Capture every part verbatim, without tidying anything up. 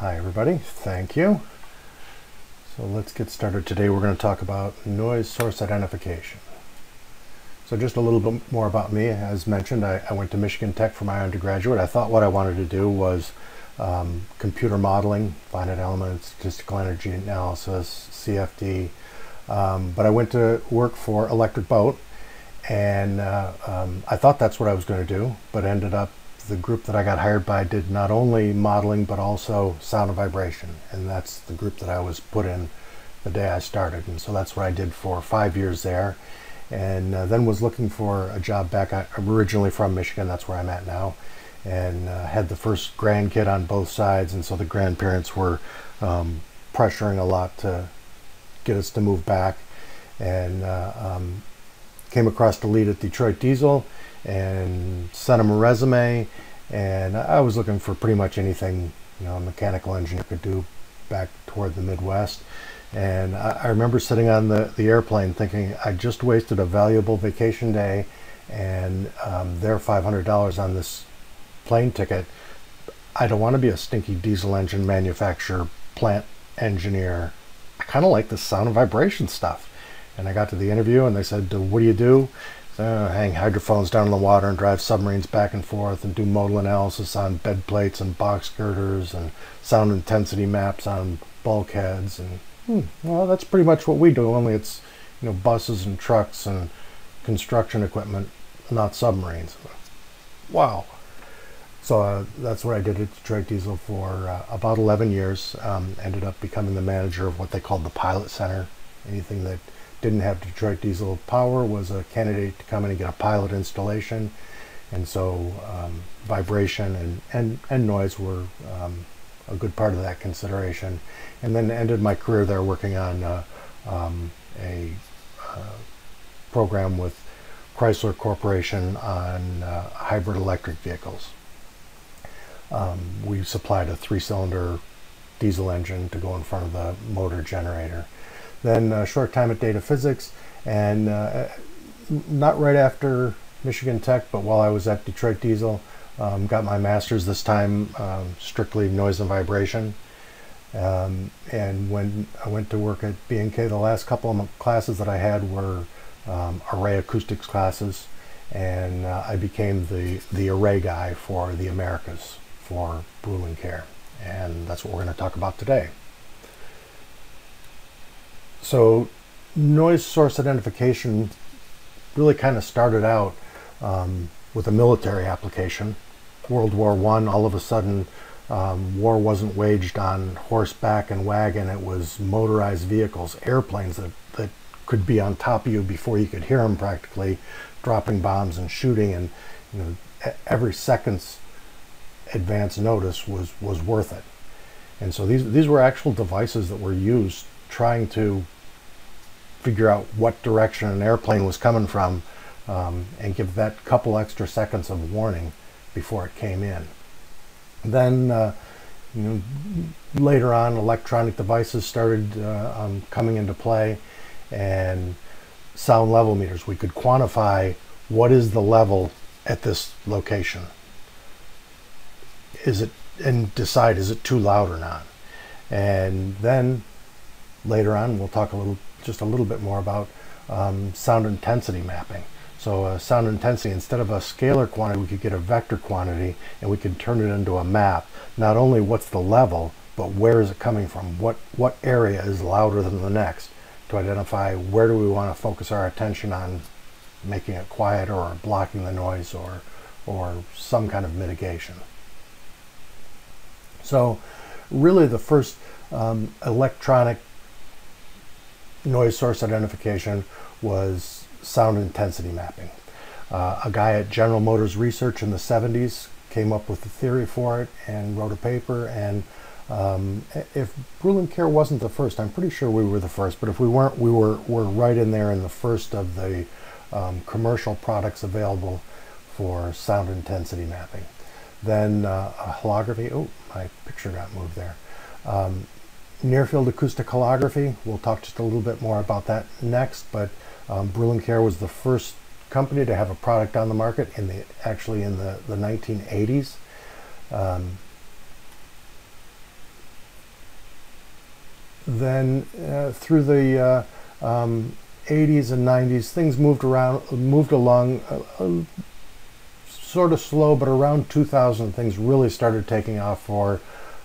Hi everybody, thank you. So let's get started. Today we're going to talk about noise source identification. So just a little bit more about me. As mentioned, I, I went to Michigan Tech for my undergraduate. I thought what I wanted to do was um, computer modeling, finite elements, statistical energy analysis, C F D, um, but I went to work for Electric Boat, and uh, um, I thought that's what I was going to do, but ended up the group that I got hired by did not only modeling but also sound and vibration, and that's the group that I was put in the day I started, and so that's what I did for five years there, and uh, then was looking for a job back. I, originally from Michigan, that's where I'm at now, and uh, had the first grandkid on both sides, and so the grandparents were um, pressuring a lot to get us to move back, and uh, um, came across the lead at Detroit Diesel and sent him a resume, and I was looking for pretty much anything, you know, a mechanical engineer could do back toward the Midwest. And I, I remember sitting on the, the airplane thinking I just wasted a valuable vacation day and um, their five hundred dollars on this plane ticket. I don't want to be a stinky diesel engine manufacturer, plant engineer. I kind of like the sound and vibration stuff. And I got to the interview and they said, what do you do? Uh, hang hydrophones down in the water and drive submarines back and forth and do modal analysis on bed plates and box girders and sound intensity maps on bulkheads. And hmm, well, that's pretty much what we do, only it's, you know, buses and trucks and construction equipment, not submarines. Wow. So uh, that's what I did at Detroit Diesel for uh, about eleven years. Um, ended up becoming the manager of what they called the pilot center. Anything that didn't have Detroit Diesel power was a candidate to come in and get a pilot installation, and so um, vibration and, and, and noise were um, a good part of that consideration. And then ended my career there working on uh, um, a uh, program with Chrysler Corporation on uh, hybrid electric vehicles. Um, we supplied a three-cylinder diesel engine to go in front of the motor generator. Then a short time at Data Physics, and uh, not right after Michigan Tech, but while I was at Detroit Diesel, um, got my master's, this time um, strictly noise and vibration. Um, and when I went to work at B N K, the last couple of classes that I had were um, array acoustics classes, and uh, I became the, the array guy for the Americas for BruinCare, and that's what we're going to talk about today. So noise source identification really kind of started out um, with a military application. World War One, all of a sudden, um, war wasn't waged on horseback and wagon. It was motorized vehicles, airplanes that, that could be on top of you before you could hear them practically, dropping bombs and shooting. And you know, every second's advance notice was, was worth it. And so these, these were actual devices that were used trying to figure out what direction an airplane was coming from, um, and give that couple extra seconds of warning before it came in. Then uh, you know, later on, electronic devices started uh, um, coming into play, and sound level meters. We could quantify what is the level at this location. Is it, and decide is it too loud or not. And then later on, we'll talk a little, just a little bit more about um, sound intensity mapping. So uh, sound intensity, instead of a scalar quantity, we could get a vector quantity, and we could turn it into a map. Not only what's the level, but where is it coming from? What, what area is louder than the next? To identify where do we want to focus our attention on making it quieter or blocking the noise or, or some kind of mitigation. So really the first um, electronic noise source identification was sound intensity mapping. Uh, a guy at General Motors Research in the seventies came up with the theory for it and wrote a paper, and um, if BruinCare wasn't the first, I'm pretty sure we were the first, but if we weren't, we were, were right in there in the first of the um, commercial products available for sound intensity mapping. Then uh, holography, oh, my picture got moved there. Um, Near Field Acoustic Holography, we'll talk just a little bit more about that next, but um, BruinCare was the first company to have a product on the market, in the, actually in the, the nineteen eighties. Um, then uh, through the uh, um, eighties and nineties, things moved around, moved along uh, uh, sort of slow, but around two thousand, things really started taking off for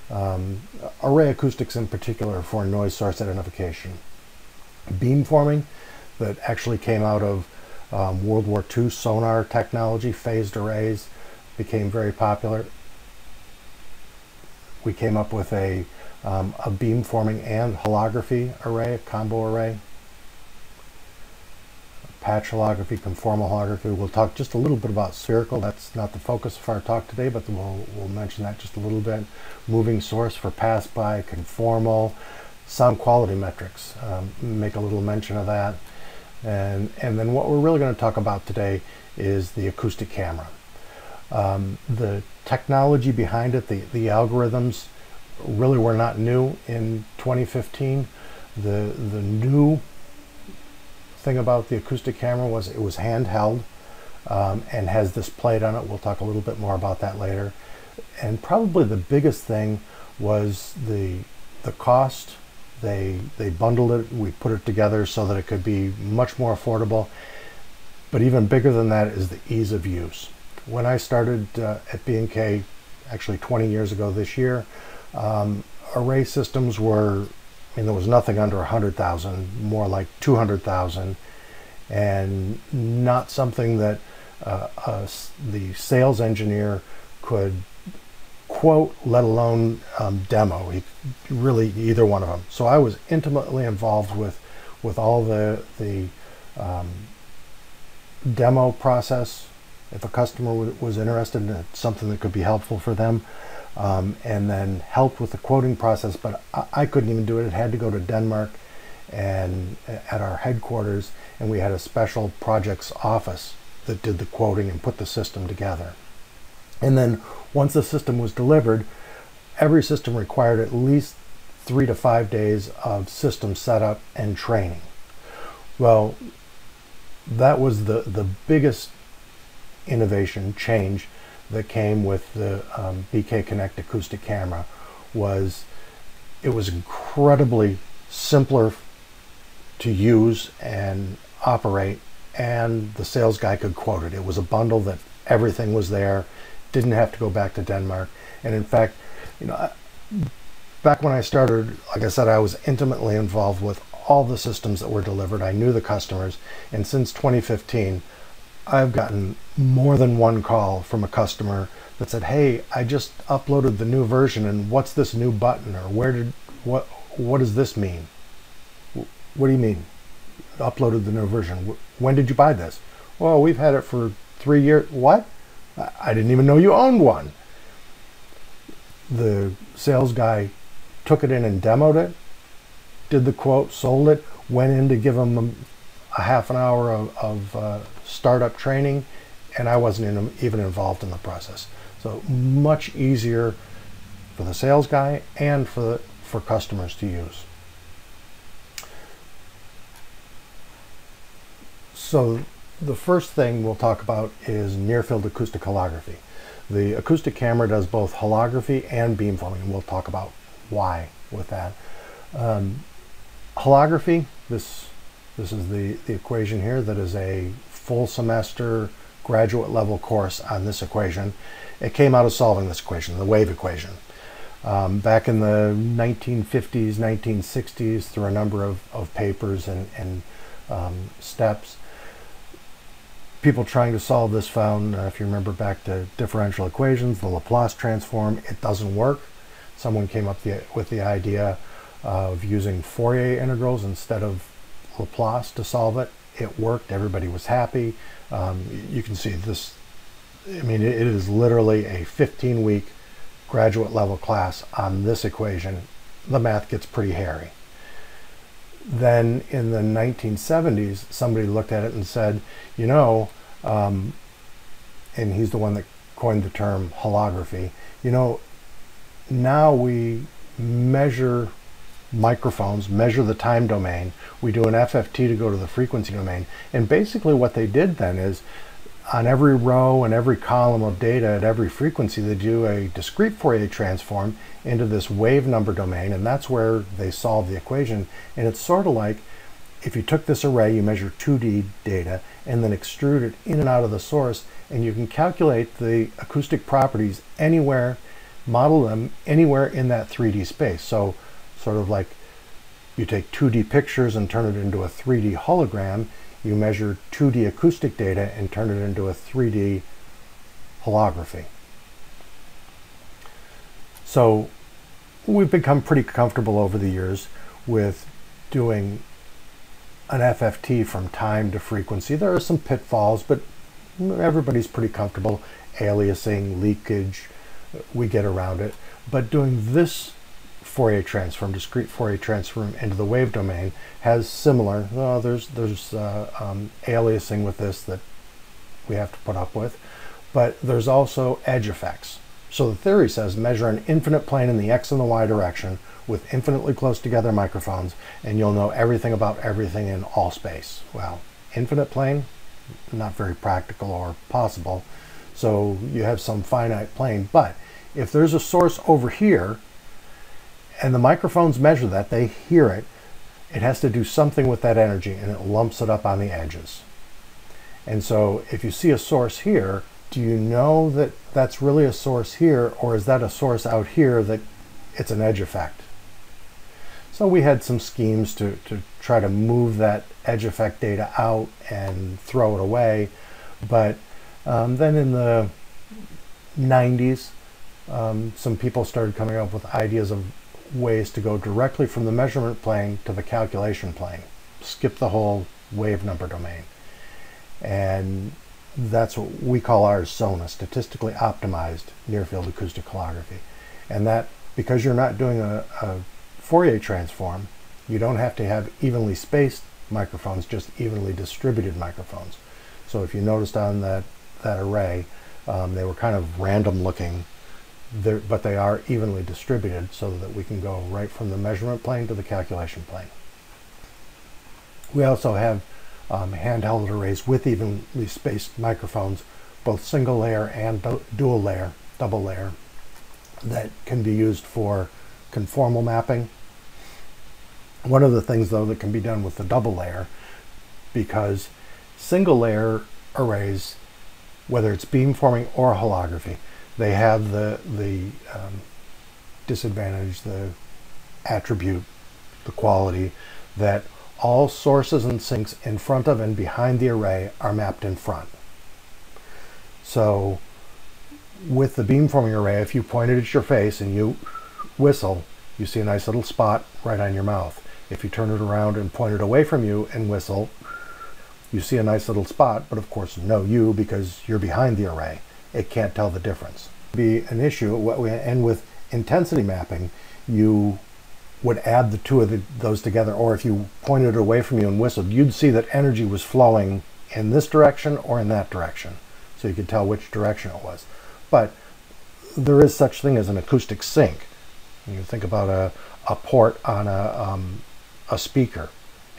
um, array acoustics, in particular for noise source identification. Beamforming that actually came out of um, World War Two sonar technology, phased arrays, became very popular. We came up with a, um, a beamforming and holography array, a combo array. Patch holography, conformal holography. We'll talk just a little bit about spherical. That's not the focus of our talk today, but we'll, we'll mention that just a little bit. Moving source for pass-by, conformal, sound quality metrics. Um, make a little mention of that. And, and then what we're really going to talk about today is the acoustic camera. Um, the technology behind it, the, the algorithms, really were not new in twenty fifteen. The, the new thing about the acoustic camera was it was handheld um, and has this plate on it. We'll talk a little bit more about that later. And probably the biggest thing was the, the cost. They, they bundled it, we put it together so that it could be much more affordable. But even bigger than that is the ease of use. When I started uh, at B N K, actually twenty years ago this year, um, array systems were, I mean, there was nothing under one hundred thousand, more like two hundred thousand, and not something that uh, uh, the sales engineer could quote, let alone um, demo, he, really either one of them. So I was intimately involved with, with all the, the um, demo process. If a customer was interested in something that could be helpful for them, um, and then helped with the quoting process, but I, I couldn't even do it. It had to go to Denmark and at our headquarters, and we had a special projects office that did the quoting and put the system together. And then once the system was delivered, every system required at least three to five days of system setup and training. Well, that was the, the biggest innovation change that came with the um, B K Connect acoustic camera. Was it was incredibly simpler to use and operate, and the sales guy could quote it. It was a bundle that everything was there, didn't have to go back to Denmark. And in fact, you know, I, back when I started, like I said, I was intimately involved with all the systems that were delivered. I knew the customers, and since twenty fifteen, I've gotten more than one call from a customer that said, hey, I just uploaded the new version, and what's this new button, or where did, what, what does this mean? What do you mean? Uploaded the new version. When did you buy this? Well, we've had it for three years. What? I didn't even know you owned one. The sales guy took it in and demoed it, did the quote, sold it, went in to give him a, a half an hour of, of uh, startup training, and I wasn't in, even involved in the process. So much easier for the sales guy and for the, for customers to use. So the first thing we'll talk about is near field acoustic holography. The acoustic camera does both holography and beamforming, and we'll talk about why with that. Um, holography, this this is the, the equation here that is a full semester graduate level course on this equation. It came out of solving this equation, the wave equation. Um, back in the nineteen fifties, nineteen sixties, through a number of, of papers and, and um, steps, people trying to solve this found, uh, if you remember back to differential equations, the Laplace transform, it doesn't work. Someone came up the, with the idea of using Fourier integrals instead of Laplace to solve it. It worked, everybody was happy. Um, you can see this, I mean, it is literally a fifteen week graduate level class on this equation. The math gets pretty hairy. Then in the nineteen seventies, somebody looked at it and said, you know, um, and he's the one that coined the term holography, you know, now we measure microphones, measure the time domain. We do an F F T to go to the frequency domain. And basically what they did then is on every row and every column of data at every frequency, they do a discrete Fourier transform into this wave number domain, and that's where they solve the equation. And it's sort of like if you took this array, you measure two D data, and then extrude it in and out of the source, and you can calculate the acoustic properties anywhere, model them anywhere in that three D space. So sort of like you take two D pictures and turn it into a three D hologram, you measure two D acoustic data and turn it into a three D holography. So we've become pretty comfortable over the years with doing an F F T from time to frequency. There are some pitfalls, but everybody's pretty comfortable. Aliasing, leakage, we get around it. But doing this Fourier transform, discrete Fourier transform into the wave domain, has similar, oh, there's, there's uh, um, aliasing with this that we have to put up with, but there's also edge effects. So the theory says measure an infinite plane in the X and the Y direction with infinitely close together microphones, and you'll know everything about everything in all space. Well, infinite plane, not very practical or possible. So you have some finite plane, but if there's a source over here and the microphones measure that, they hear it, it has to do something with that energy, and it lumps it up on the edges. And so if you see a source here, do you know that that's really a source here, or is that a source out here that it's an edge effect? So we had some schemes to, to try to move that edge effect data out and throw it away. But um, then in the nineties, um, some people started coming up with ideas of ways to go directly from the measurement plane to the calculation plane. Skip the whole wave number domain. And that's what we call ours SONA, Statistically Optimized Near Field Acoustic Holography. And that, because you're not doing a, a Fourier transform, you don't have to have evenly spaced microphones, just evenly distributed microphones. So if you noticed on that, that array, um, they were kind of random looking, but they are evenly distributed so that we can go right from the measurement plane to the calculation plane. We also have um, handheld arrays with evenly spaced microphones, both single layer and dual layer, double layer, that can be used for conformal mapping. One of the things though that can be done with the double layer, because single layer arrays, whether it's beamforming or holography, they have the, the um, disadvantage, the attribute, the quality that all sources and sinks in front of and behind the array are mapped in front. So with the beamforming array, if you point it at your face and you whistle, you see a nice little spot right on your mouth. If you turn it around and point it away from you and whistle, you see a nice little spot, but of course no you, because you're behind the array. It can't tell the difference. Be an issue. What we and with intensity mapping, you would add the two of the, those together, or if you pointed it away from you and whistled, you'd see that energy was flowing in this direction or in that direction, so you could tell which direction it was. But there is such thing as an acoustic sink. You think about a, a port on a, um, a speaker.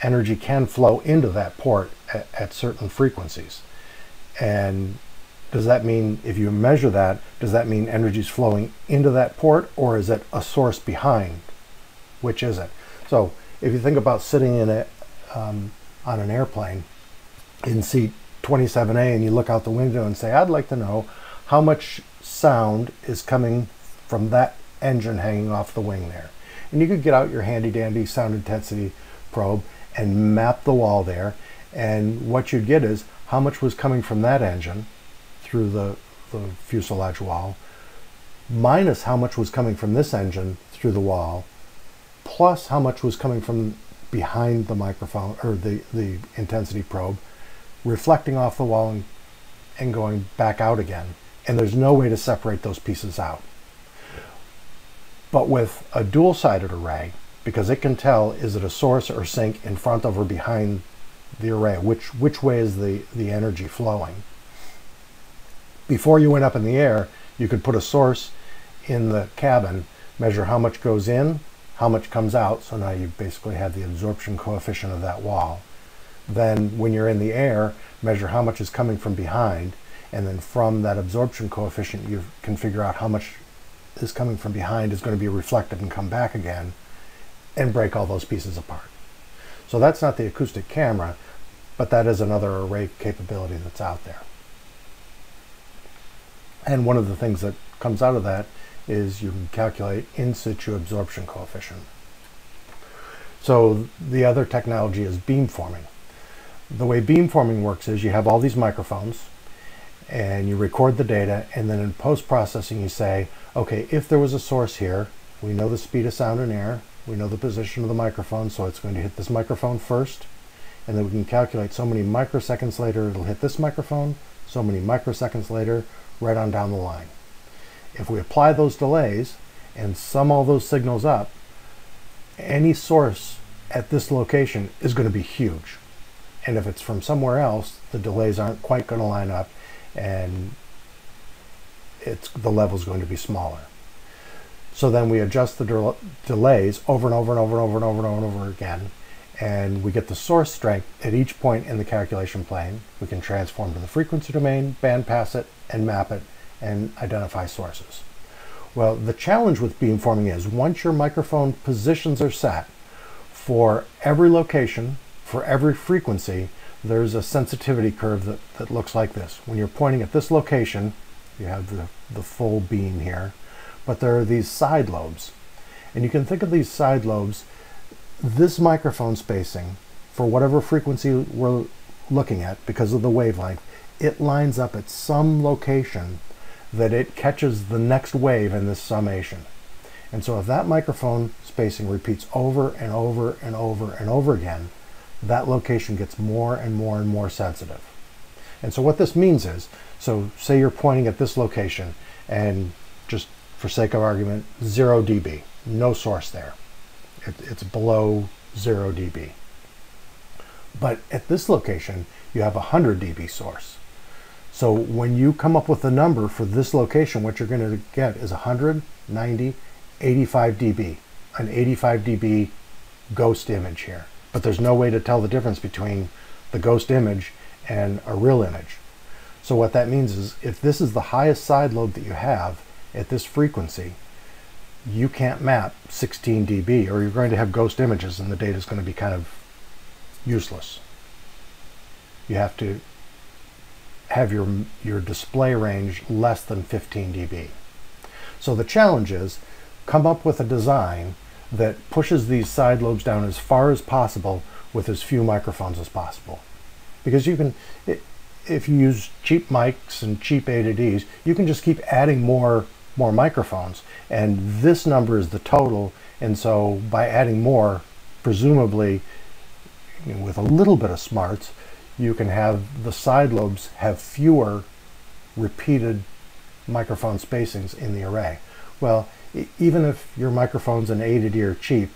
Energy can flow into that port at, at certain frequencies. And does that mean, if you measure that, does that mean energy is flowing into that port, or is it a source behind? Which is it? So if you think about sitting in a, um, on an airplane in seat twenty-seven A and you look out the window and say, I'd like to know how much sound is coming from that engine hanging off the wing there. And you could get out your handy dandy sound intensity probe and map the wall there. And what you'd get is how much was coming from that engine through the, the fuselage wall, minus how much was coming from this engine through the wall, plus how much was coming from behind the microphone or the, the intensity probe, reflecting off the wall and, and going back out again. And there's no way to separate those pieces out. But with a dual-sided array, because it can tell, is it a source or sink in front of or behind the array? Which, which way is the, the energy flowing? Before you went up in the air, you could put a source in the cabin, measure how much goes in, how much comes out. So now you basically have the absorption coefficient of that wall. Then when you're in the air, measure how much is coming from behind, and then from that absorption coefficient you can figure out how much is coming from behind is going to be reflected and come back again, and break all those pieces apart. So that's not the acoustic camera, but that is another array capability that's out there. And one of the things that comes out of that is you can calculate in situ absorption coefficient. So the other technology is beamforming. The way beamforming works is you have all these microphones and you record the data, and then in post-processing you say, okay, if there was a source here, we know the speed of sound in air, we know the position of the microphone, so it's going to hit this microphone first, and then we can calculate so many microseconds later it'll hit this microphone, so many microseconds later, right on down the line. If we apply those delays and sum all those signals up, any source at this location is going to be huge. And if it's from somewhere else, the delays aren't quite going to line up, and it's, the level is going to be smaller. So then we adjust the del delays over and over and over and over and over and over and over again, and we get the source strength at each point in the calculation plane. We can transform to the frequency domain, bandpass it, and map it, and identify sources. Well, the challenge with beamforming is once your microphone positions are set, for every location, for every frequency, there's a sensitivity curve that, that looks like this. When you're pointing at this location, you have the, the full beam here, but there are these side lobes. And you can think of these side lobes, this microphone spacing, for whatever frequency we're looking at because of the wavelength, it lines up at some location that it catches the next wave in this summation. And so if that microphone spacing repeats over and over and over and over again, that location gets more and more and more sensitive. And so what this means is, so say you're pointing at this location, and just for sake of argument, zero D B, no source there. It, it's below zero D B. But at this location, you have a one hundred D B source. So when you come up with a number for this location, what you're going to get is one hundred, ninety, eighty-five D B, an eighty-five D B ghost image here. But there's no way to tell the difference between the ghost image and a real image. So what that means is if this is the highest side lobe that you have at this frequency, you can't map sixteen D B, or you're going to have ghost images and the data is going to be kind of useless. You have to have your, your display range less than fifteen D B. So the challenge is come up with a design that pushes these side lobes down as far as possible with as few microphones as possible. Because you can, if you use cheap mics and cheap A to Ds, you can just keep adding more, more microphones. And this number is the total. And so by adding more, presumably with a little bit of smarts, you can have the side lobes have fewer repeated microphone spacings in the array. Well, even if your microphones in A to D are cheap,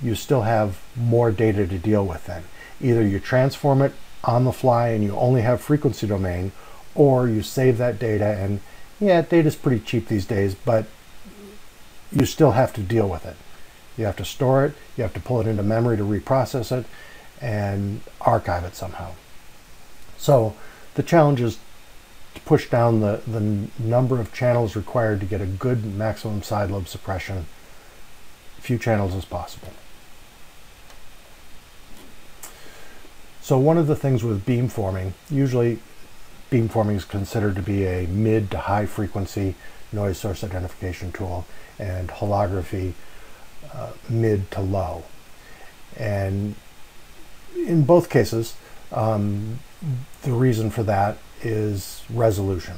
you still have more data to deal with then. Either you transform it on the fly and you only have frequency domain, or you save that data and, yeah, data's pretty cheap these days, but you still have to deal with it. You have to store it, you have to pull it into memory to reprocess it, and archive it somehow. So the challenge is to push down the, the number of channels required to get a good maximum side lobe suppression, few channels as possible. So one of the things with beamforming, usually beamforming is considered to be a mid to high frequency noise source identification tool, and holography uh, mid to low. And in both cases, um, the reason for that is resolution.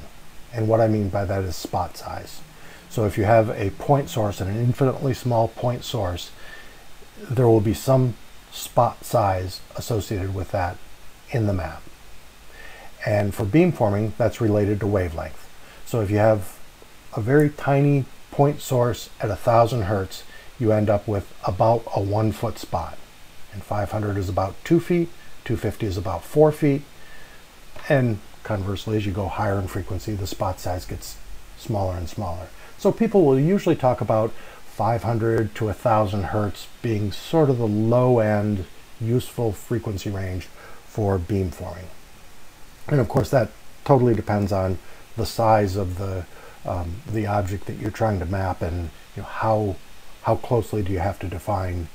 And what I mean by that is spot size. So if you have a point source and an infinitely small point source, there will be some spot size associated with that in the map. And for beamforming, that's related to wavelength. So if you have a very tiny point source at one thousand hertz, you end up with about a one foot spot. And five hundred is about two feet, two fifty is about four feet, and conversely, as you go higher in frequency, the spot size gets smaller and smaller. So people will usually talk about five hundred to one thousand hertz being sort of the low end useful frequency range for beamforming. And of course that totally depends on the size of the um, the object that you're trying to map, and you know, how how closely do you have to define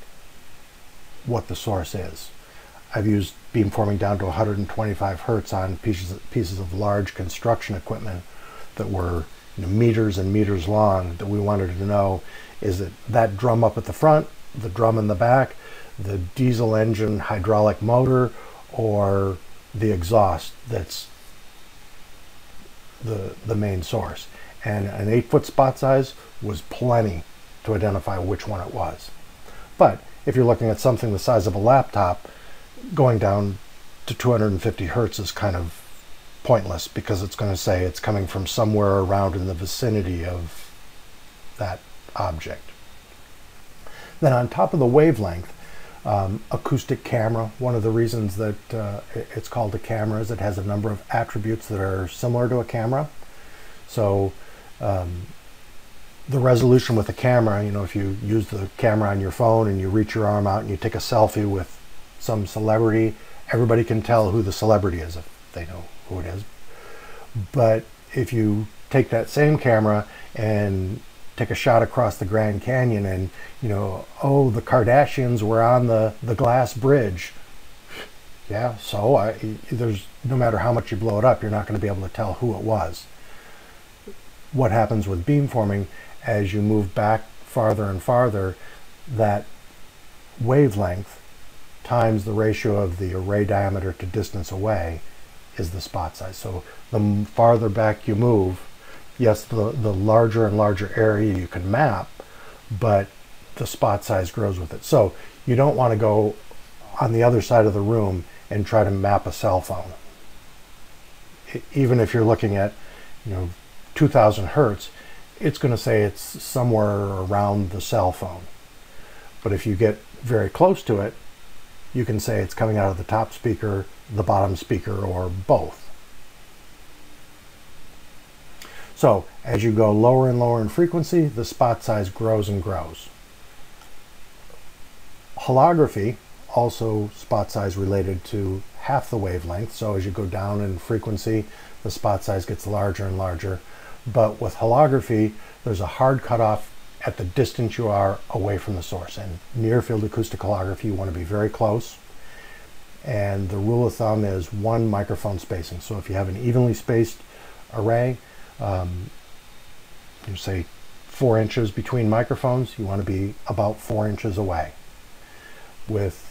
what the source is. I've used beamforming down to one hundred twenty-five hertz on pieces pieces of large construction equipment that were, you know, meters and meters long, that we wanted to know, is it that drum up at the front, the drum in the back, the diesel engine hydraulic motor, or the exhaust that's the the main source. And an eight foot spot size was plenty to identify which one it was. But if you're looking at something the size of a laptop, going down to two hundred fifty hertz is kind of pointless, because it's going to say it's coming from somewhere around in the vicinity of that object. Then on top of the wavelength, um, acoustic camera, one of the reasons that uh, it's called a camera is it has a number of attributes that are similar to a camera. So um, the resolution with a camera, you know, if you use the camera on your phone and you reach your arm out and you take a selfie with some celebrity, everybody can tell who the celebrity is if they know who it is. But if you take that same camera and take a shot across the Grand Canyon, and you know, oh, the Kardashians were on the the glass bridge, yeah, so I, there's no matter how much you blow it up, you're not going to be able to tell who it was. What happens with beamforming, as you move back farther and farther, that wavelength times the ratio of the array diameter to distance away is the spot size. So the farther back you move, yes, the, the larger and larger area you can map, but the spot size grows with it. So you don't want to go on the other side of the room and try to map a cell phone. Even if you're looking at, you know, two thousand hertz, it's going to say it's somewhere around the cell phone. But if you get very close to it, you can say it's coming out of the top speaker, the bottom speaker, or both. So as you go lower and lower in frequency, the spot size grows and grows. Holography, also spot size related to half the wavelength. So as you go down in frequency, the spot size gets larger and larger. But with holography, there's a hard cutoff at the distance you are away from the source. And near field acoustic holography, you want to be very close. And the rule of thumb is one microphone spacing. So if you have an evenly spaced array, um, you say four inches between microphones, you want to be about four inches away. With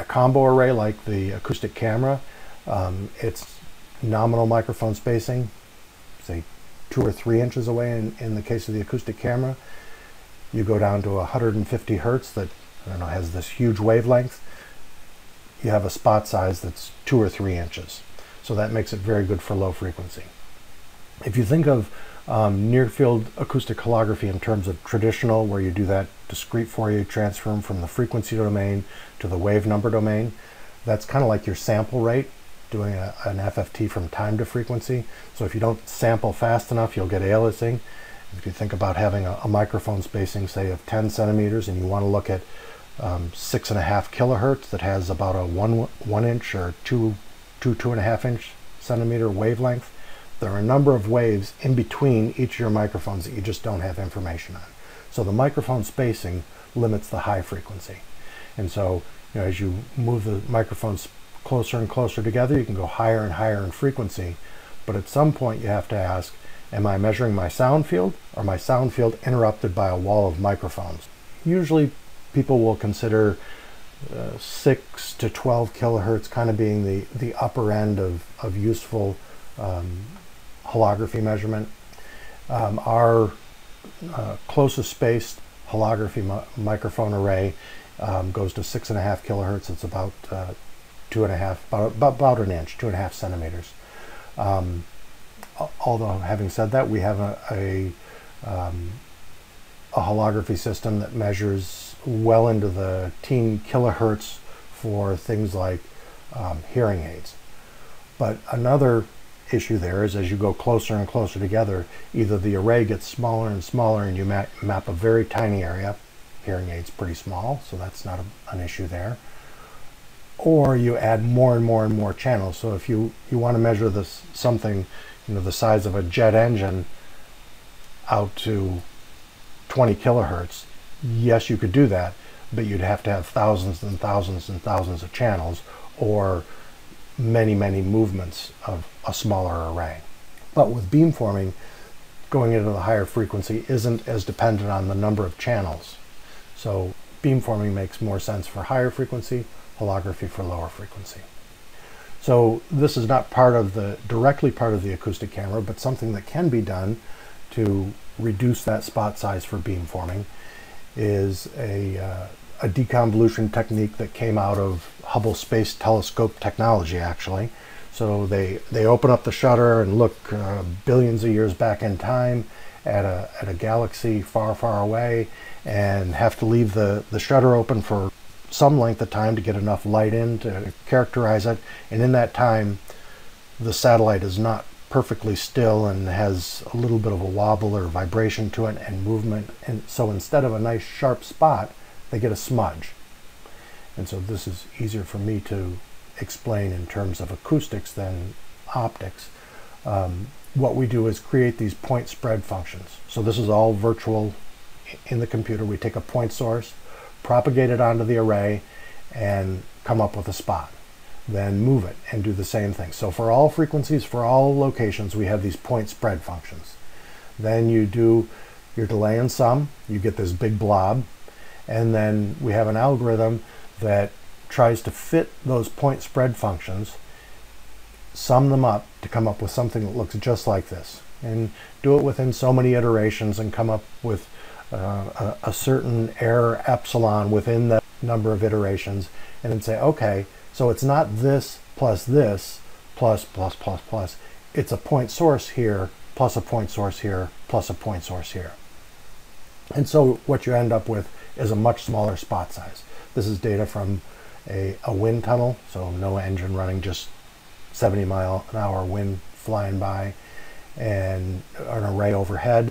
a combo array like the acoustic camera, um, it's nominal microphone spacing, say two or three inches away in, in the case of the acoustic camera. You go down to one hundred fifty hertz that, I don't know, has this huge wavelength. You have a spot size that's two or three inches. So that makes it very good for low frequency. If you think of um, near field acoustic holography in terms of traditional, where you do that discrete Fourier transform from the frequency domain to the wave number domain, that's kind of like your sample rate, doing a, an F F T from time to frequency. So if you don't sample fast enough, you'll get aliasing. If you think about having a, a microphone spacing, say, of ten centimeters, and you want to look at Um, six and a half kilohertz that has about a one one inch or two two two and a half inch centimeter wavelength, there are a number of waves in between each of your microphones that you just don't have information on. So the microphone spacing limits the high frequency. And so, you know, as you move the microphones closer and closer together, you can go higher and higher in frequency. But at some point you have to ask, am I measuring my sound field, or my sound field interrupted by a wall of microphones? Usually people will consider uh, six to twelve kilohertz kind of being the, the upper end of, of useful um, holography measurement. Um, our uh, closest spaced holography mi microphone array um, goes to six and a half kilohertz. It's about uh, two and a half, about, about an inch, two and a half centimeters. Um, although having said that, we have a, a, um, a holography system that measures well into the teen kilohertz for things like um, hearing aids. But another issue there is, as you go closer and closer together, either the array gets smaller and smaller and you ma map a very tiny area. Hearing aids pretty small, so that's not a, an issue there. or you add more and more and more channels. So if you, you want to measure this something, you know, the size of a jet engine out to twenty kilohertz, yes, you could do that, but you'd have to have thousands and thousands and thousands of channels, or many, many movements of a smaller array. But with beamforming, going into the higher frequency isn't as dependent on the number of channels. So beamforming makes more sense for higher frequency, holography for lower frequency. So this is not part of the, directly part of the acoustic camera, but something that can be done to reduce that spot size for beamforming is a, uh, a deconvolution technique that came out of Hubble Space Telescope technology, actually. So they, they open up the shutter and look uh, billions of years back in time at a, at a galaxy far, far away, and have to leave the, the shutter open for some length of time to get enough light in to characterize it. And in that time, the satellite is not perfectly still and has a little bit of a wobble or vibration to it and movement. And so instead of a nice sharp spot, they get a smudge. And so this is easier for me to explain in terms of acoustics than optics. Um, what we do is create these point spread functions. So this is all virtual in the computer. We take a point source, propagate it onto the array, and come up with a spot. Then move it and do the same thing. So for all frequencies, for all locations, we have these point spread functions. Then you do your delay and sum, you get this big blob, and then we have an algorithm that tries to fit those point spread functions, sum them up to come up with something that looks just like this, and do it within so many iterations and come up with uh, a, a certain error epsilon within the number of iterations, and then say, okay, so it's not this plus this plus plus plus plus. It's a point source here plus a point source here plus a point source here. And so what you end up with is a much smaller spot size. This is data from a, a wind tunnel, so no engine running, just seventy mile an hour wind flying by, and an array overhead.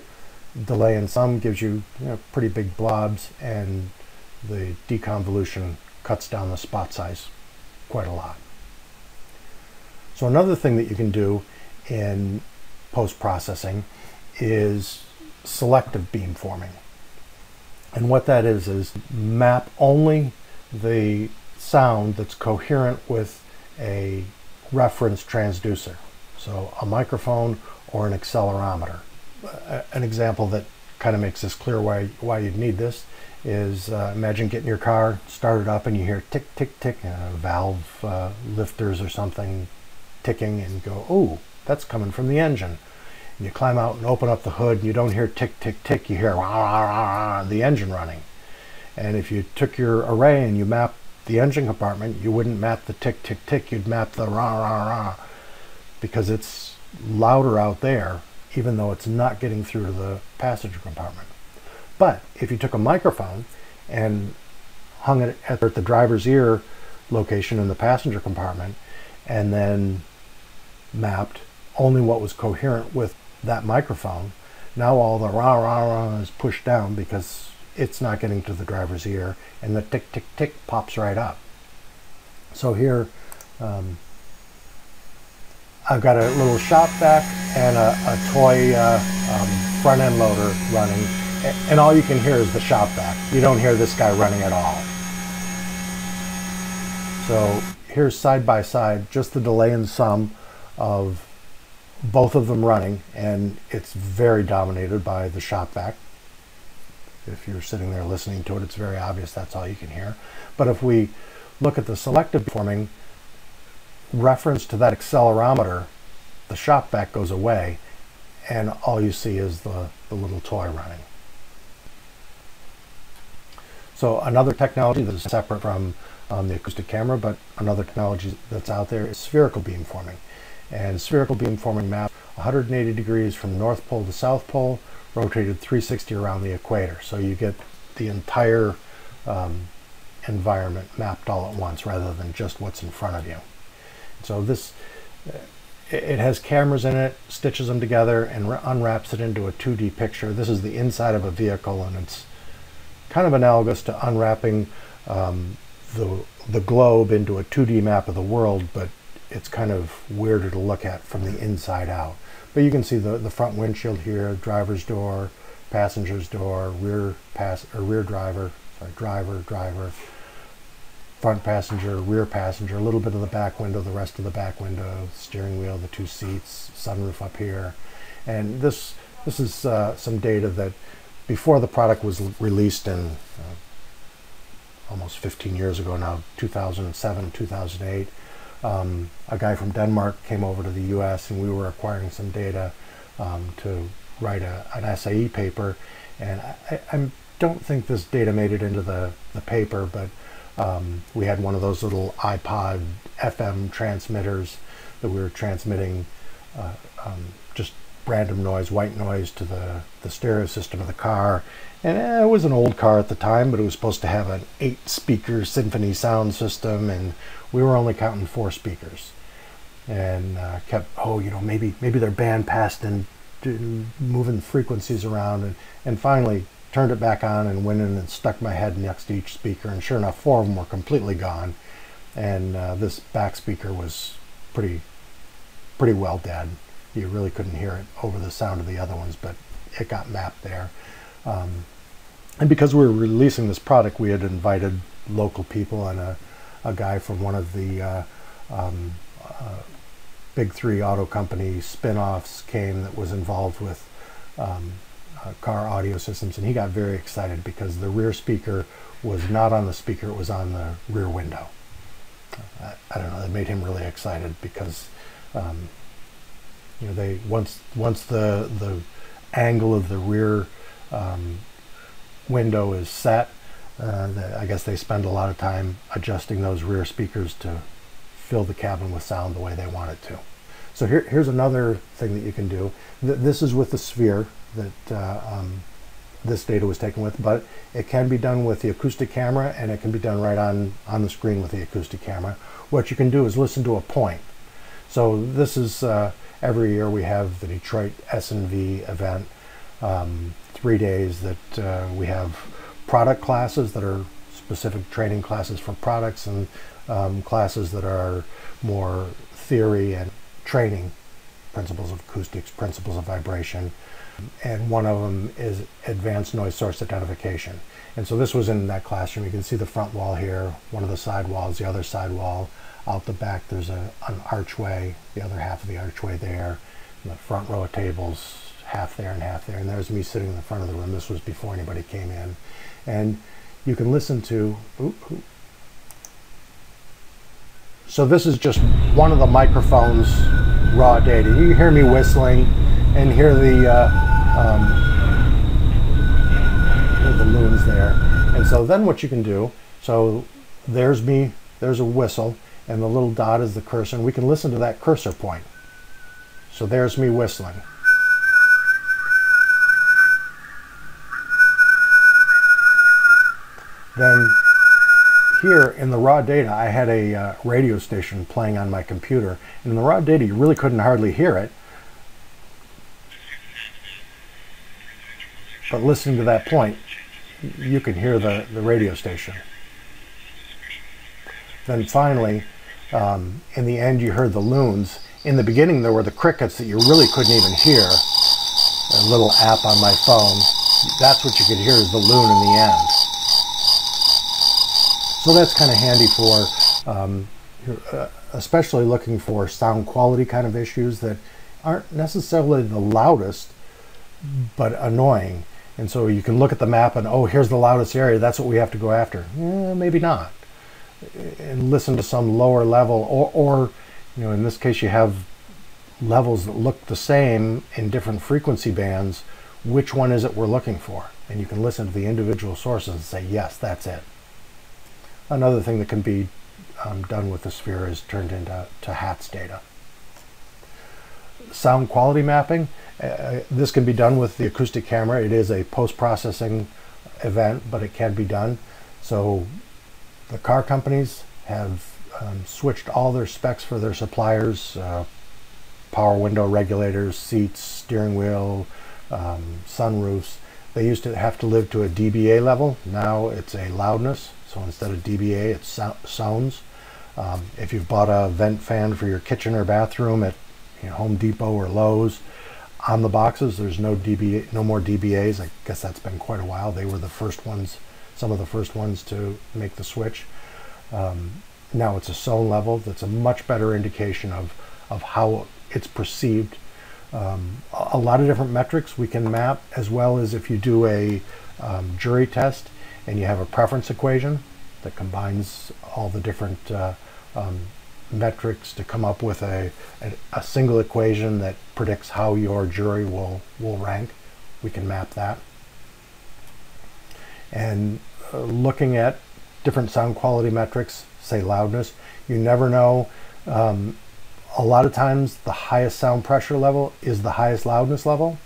Delay and sum gives you, you know, pretty big blobs, and the deconvolution cuts down the spot size quite a lot. So another thing that you can do in post-processing is selective beamforming. And what that is, is map only the sound that's coherent with a reference transducer. So a microphone or an accelerometer. An example that kind of makes this clear why, why you'd need this is uh, imagine getting your car, start it up, and you hear tick, tick, tick, uh, valve uh, lifters or something ticking, and go, oh, that's coming from the engine. And you climb out and open up the hood, and you don't hear tick, tick, tick, you hear rah, rah, rah, rah, the engine running. And if you took your array and you mapped the engine compartment, you wouldn't map the tick, tick, tick, you'd map the rah, rah, rah, because it's louder out there, even though it's not getting through to the passenger compartment. But if you took a microphone and hung it at the driver's ear location in the passenger compartment, and then mapped only what was coherent with that microphone, now all the rah rah rah is pushed down because it's not getting to the driver's ear, and the tick tick tick pops right up. So here um, I've got a little shop vac and a, a toy uh, um, front end loader running, and all you can hear is the shop vac. You don't hear this guy running at all. So here's side by side, just the delay and sum of both of them running, and it's very dominated by the shop vac. If you're sitting there listening to it, it's very obvious that's all you can hear. But if we look at the selective beamforming, reference to that accelerometer, the shop vac goes away, and all you see is the, the little toy running. So another technology that is separate from um, the acoustic camera, but another technology that's out there is spherical beamforming. And spherical beamforming maps one hundred eighty degrees from North Pole to South Pole, rotated three sixty around the equator. So you get the entire um, environment mapped all at once, rather than just what's in front of you. So this, it has cameras in it, stitches them together, and unwraps it into a two D picture. This is the inside of a vehicle, and it's kind of analogous to unwrapping um, the, the globe into a two D map of the world, but it's kind of weirder to look at from the inside out. But you can see the, the front windshield here, driver's door, passenger's door, rear pass or rear driver, sorry, driver, driver, front passenger, rear passenger, a little bit of the back window, the rest of the back window, steering wheel, the two seats, sunroof up here. And this this is uh, some data that before the product was released in uh, almost fifteen years ago now, two thousand seven, two thousand eight, um, a guy from Denmark came over to the U S and we were acquiring some data um, to write a, an S A E paper. And I, I don't think this data made it into the, the paper, but um, we had one of those little iPod F M transmitters that we were transmitting uh, um, just random noise, white noise, to the, the stereo system of the car. And eh, it was an old car at the time, but it was supposed to have an eight speaker symphony sound system, and we were only counting four speakers. And uh, kept, oh, you know, maybe maybe their band passed in, moving frequencies around, and, and finally turned it back on and went in and stuck my head next to each speaker, and sure enough, four of them were completely gone. And uh, this back speaker was pretty, pretty well dead. You really couldn't hear it over the sound of the other ones, but it got mapped there. Um, and because we were releasing this product, we had invited local people and a, a guy from one of the uh, um, uh, big three auto company spin-offs came that was involved with um, uh, car audio systems, and he got very excited because the rear speaker was not on the speaker, it was on the rear window. I, I don't know, that made him really excited because um, you know, they once once the the angle of the rear um, window is set, uh, the, I guess they spend a lot of time adjusting those rear speakers to fill the cabin with sound the way they want it to. So here, here's another thing that you can do. Th this is with the sphere that uh, um, this data was taken with, but it can be done with the acoustic camera, and it can be done right on on the screen with the acoustic camera. What you can do is listen to a point. So this is. Uh, Every year we have the Detroit S and V event, um, three days that uh, we have product classes that are specific training classes for products, and um, classes that are more theory and training, principles of acoustics, principles of vibration, and one of them is advanced noise source identification. And so this was in that classroom. You can see the front wall here, one of the side walls, the other side wall. Out the back there's a, an archway, the other half of the archway there, and the front row of tables, half there and half there, and there's me sitting in the front of the room. This was before anybody came in. And you can listen to, ooh, ooh. So this is just one of the microphone's raw data. You can hear me whistling and hear the, uh, um, hear the loons there. And so then what you can do, so there's me, there's a whistle, and the little dot is the cursor, and we can listen to that cursor point. So there's me whistling. Then here in the raw data, I had a uh, radio station playing on my computer, and in the raw data you really couldn't hardly hear it, but listening to that point you can hear the, the radio station. Then finally, um, in the end, you heard the loons. In the beginning, there were the crickets that you really couldn't even hear. A little app on my phone. That's what you could hear, is the loon in the end. So that's kind of handy for, um, especially looking for sound quality kind of issues that aren't necessarily the loudest, but annoying. And so you can look at the map and, oh, here's the loudest area. That's what we have to go after. Eh, maybe not. And listen to some lower level, or, or you know, in this case you have levels that look the same in different frequency bands. Which one is it we're looking for? And you can listen to the individual sources and say, yes, that's it. Another thing that can be um, done with the sphere is turned into to HATS data. Sound quality mapping, uh, this can be done with the acoustic camera. It is a post-processing event, but it can be done. So the car companies have um, switched all their specs for their suppliers, uh, power window regulators, seats, steering wheel, um, sunroofs. They used to have to live to a D B A level. Now it's a loudness. So instead of D B A, it's so sounds. Um, if you've bought a vent fan for your kitchen or bathroom at you know, Home Depot or Lowe's, on the boxes there's no D B A, no more D B As. I guess that's been quite a while. They were the first ones, some of the first ones to make the switch. Um, now it's a SONA level. That's a much better indication of of how it's perceived. Um, a lot of different metrics we can map, as well as if you do a um, jury test and you have a preference equation that combines all the different uh, um, metrics to come up with a, a, a single equation that predicts how your jury will, will rank. We can map that. And uh, looking at different sound quality metrics, say loudness, you never know. Um, a lot of times the highest sound pressure level is the highest loudness level.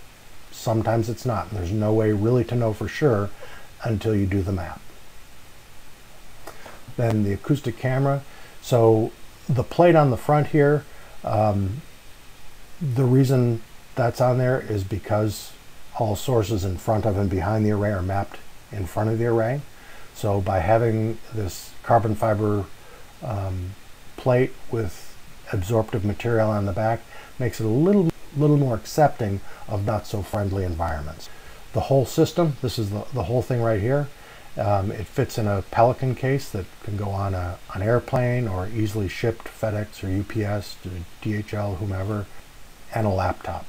Sometimes it's not. And there's no way really to know for sure until you do the map. Then the acoustic camera. So the plate on the front here, um, the reason that's on there is because all sources in front of and behind the array are mapped in front of the array. So by having this carbon fiber um, plate with absorptive material on the back, makes it a little, little more accepting of not so friendly environments. The whole system, this is the, the whole thing right here. Um, it fits in a Pelican case that can go on a, an airplane or easily shipped FedEx or U P S to D H L, whomever, and a laptop.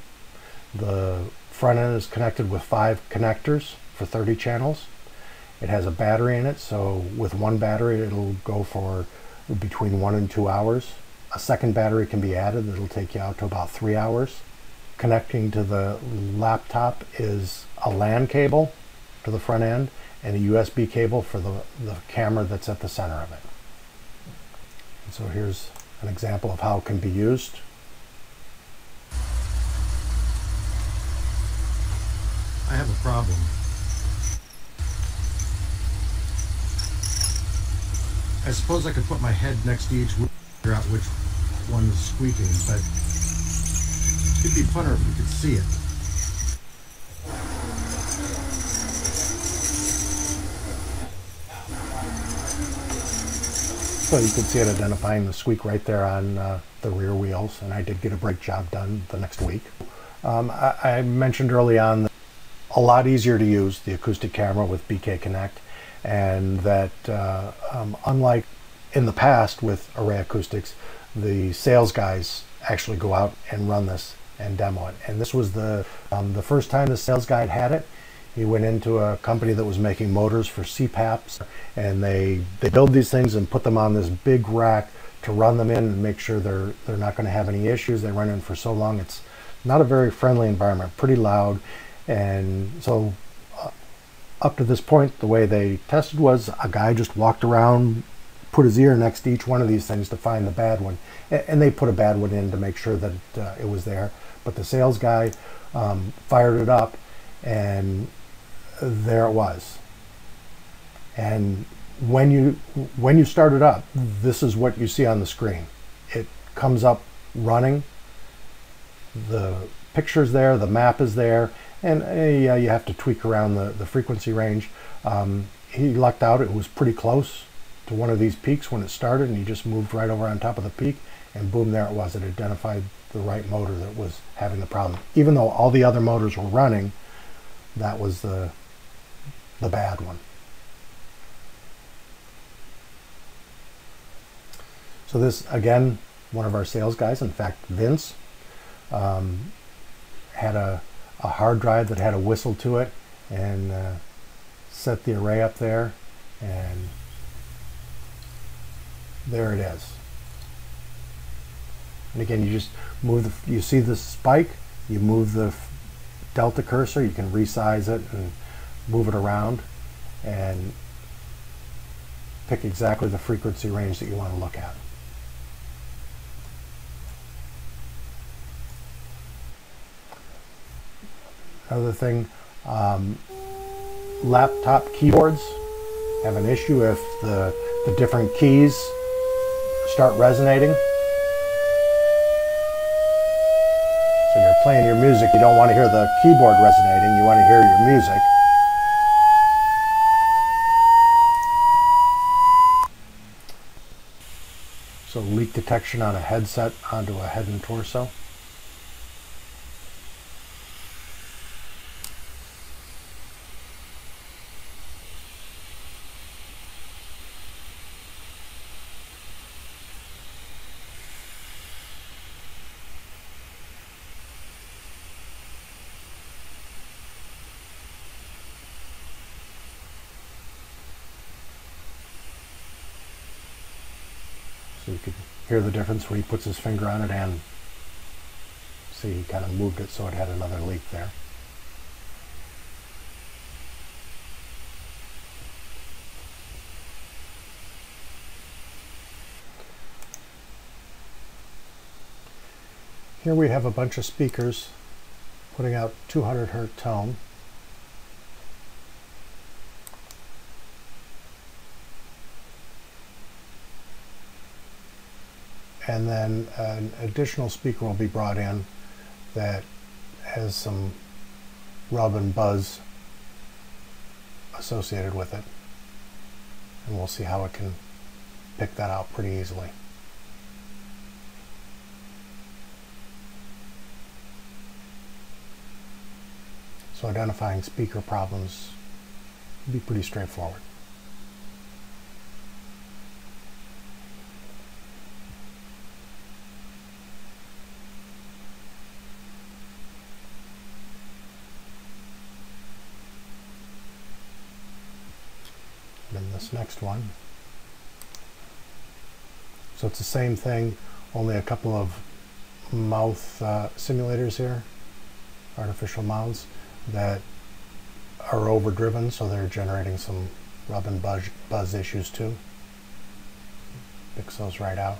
The front end is connected with five connectors for thirty channels. It has a battery in it, so with one battery it'll go for between one and two hours. A second battery can be added that'll take you out to about three hours. Connecting to the laptop is a LAN cable to the front end and a U S B cable for the, the camera that's at the center of it. And so here's an example of how it can be used. I have a problem. I suppose I could put my head next to each wheel and figure out which one is squeaking, but it'd be funner if we could see it. So you can see it identifying the squeak right there on uh, the rear wheels, and I did get a brake job done the next week. Um, I, I mentioned early on that a lot easier to use the acoustic camera with B K Connect, and that uh, um, unlike in the past with array acoustics, the sales guys actually go out and run this and demo it. And this was the, um, the first time the sales guy had it. He went into a company that was making motors for C PAPs, and they, they build these things and put them on this big rack to run them in and make sure they're, they're not going to have any issues. They run in for so long. It's not a very friendly environment, pretty loud. And so uh, up to this point, the way they tested was a guy just walked around, put his ear next to each one of these things to find the bad one. And, and they put a bad one in to make sure that uh, it was there. But the sales guy um, fired it up, and there it was. And when you when you start it up, this is what you see on the screen. It comes up running. The picture's there, the map is there, and uh, you have to tweak around the, the frequency range. Um, he lucked out. It was pretty close to one of these peaks when it started, and he just moved right over on top of the peak, and boom, there it was. It identified the right motor that was having the problem. Even though all the other motors were running, that was the the bad one. So this, again, one of our sales guys, in fact, Vince, um, had a, a hard drive that had a whistle to it, and uh, set the array up there, and there it is. And again, you just move, the, you see the spike, you move the delta cursor, you can resize it and move it around and pick exactly the frequency range that you want to look at. Another thing, um, laptop keyboards have an issue if the, the different keys start resonating. Playing your music, you don't want to hear the keyboard resonating, you want to hear your music. heat detection on a headset onto a head and torso. You could hear the difference where he puts his finger on it, and see he kind of moved it so it had another leak there. Here we have a bunch of speakers putting out two hundred hertz tone. And then an additional speaker will be brought in that has some rub and buzz associated with it. And we'll see how it can pick that out pretty easily. So identifying speaker problems can be pretty straightforward. Next one. So it's the same thing, only a couple of mouth uh, simulators here, artificial mouths that are overdriven, so they're generating some rub and buzz, buzz issues too. Picks those right out.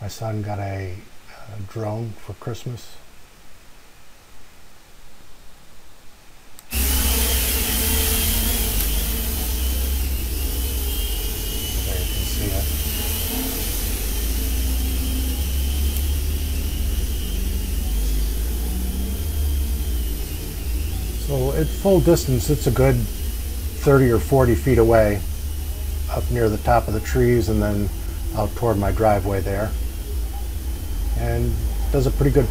My son got a, a drone for Christmas. There you can see it. So at full distance, it's a good thirty or forty feet away, up near the top of the trees and then out toward my driveway there. And does a pretty good,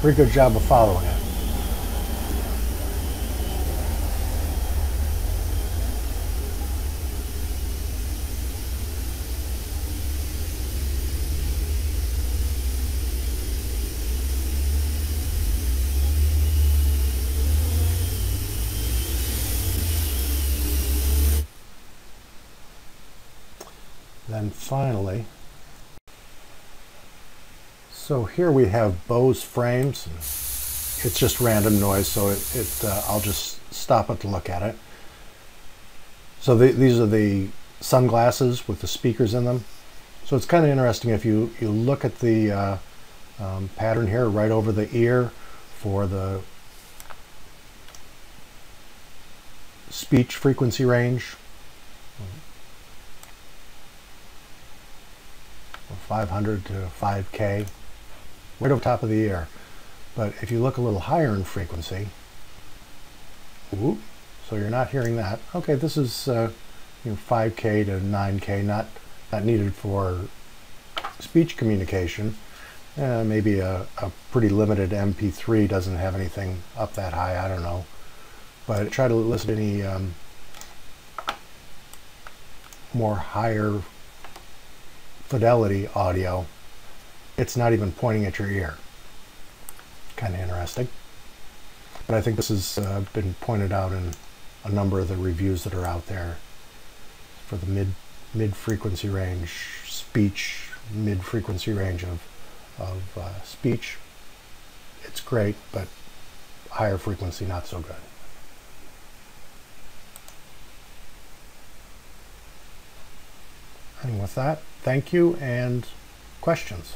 pretty good job of following it. Then finally, so here we have Bose frames. It's just random noise, so it, it uh, I'll just stop it to look at it. So the, these are the sunglasses with the speakers in them. So it's kind of interesting if you you look at the uh, um, pattern here, right over the ear for the speech frequency range, five hundred to five K. Right over top of the ear. But if you look a little higher in frequency, whoop, so you're not hearing that. Okay, this is uh, you know, five K to nine K, not, not needed for speech communication. Uh, maybe a, a pretty limited M P three doesn't have anything up that high, I don't know. But try to listen to any um, more higher fidelity audio. It's not even pointing at your ear. Kind of interesting. But I think this has uh, been pointed out in a number of the reviews that are out there for the mid, mid-frequency range speech, mid-frequency range of, of uh, speech. It's great, but higher frequency, not so good. And with that, thank you and questions.